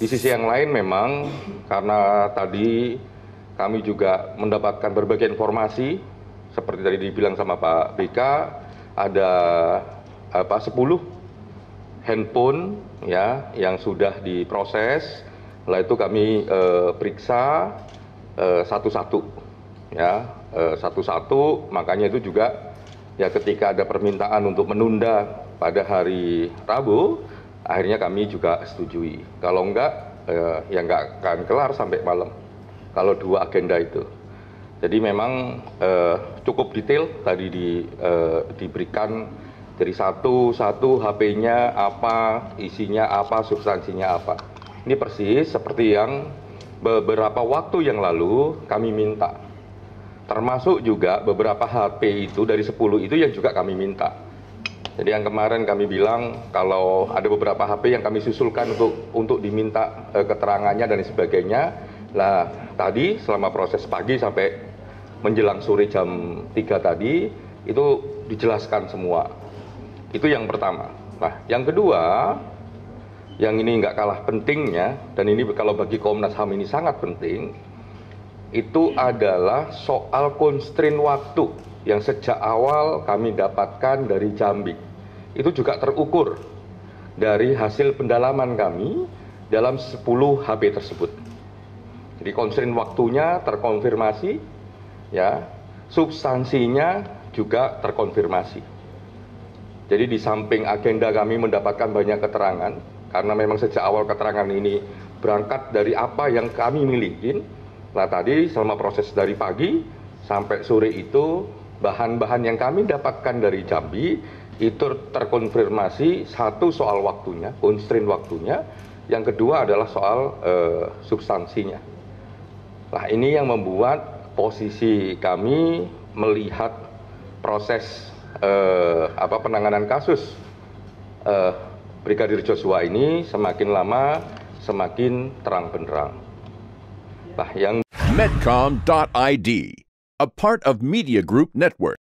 Di sisi yang lain memang karena tadi kami juga mendapatkan berbagai informasi seperti tadi dibilang sama Pak Rika, ada apa 10 handphone ya yang sudah diproses. Setelah itu kami periksa satu-satu ya, satu-satu. Makanya itu juga ya ketika ada permintaan untuk menunda pada hari Rabu, akhirnya kami juga setujui. Kalau enggak, ya enggak akan kelar sampai malam. Kalau dua agenda itu. Jadi memang cukup detail tadi diberikan dari satu-satu HP-nya apa, isinya apa, substansinya apa. Ini persis seperti yang beberapa waktu yang lalu kami minta. Termasuk juga beberapa HP itu dari 10 itu yang juga kami minta. Jadi yang kemarin kami bilang kalau ada beberapa HP yang kami susulkan untuk diminta keterangannya dan sebagainya. Nah tadi selama proses pagi sampai menjelang sore jam 3 tadi itu dijelaskan semua. Itu yang pertama. Nah yang kedua, yang ini nggak kalah pentingnya, dan ini kalau bagi Komnas HAM ini sangat penting, itu adalah soal konstrin waktu yang sejak awal kami dapatkan dari Jambi. Itu juga terukur dari hasil pendalaman kami dalam 10 HP tersebut. Jadi konstrin waktunya terkonfirmasi, ya, substansinya juga terkonfirmasi. Jadi di samping agenda kami mendapatkan banyak keterangan, karena memang sejak awal keterangan ini berangkat dari apa yang kami milikin. Nah tadi selama proses dari pagi sampai sore itu, bahan-bahan yang kami dapatkan dari Jambi itu terkonfirmasi, satu soal waktunya, constraint waktunya, yang kedua adalah soal substansinya. Nah ini yang membuat posisi kami melihat proses penanganan kasus Brigadir Joshua ini semakin lama semakin terang benderang. Nah, yang Medcom.id, a part of Media Group Network.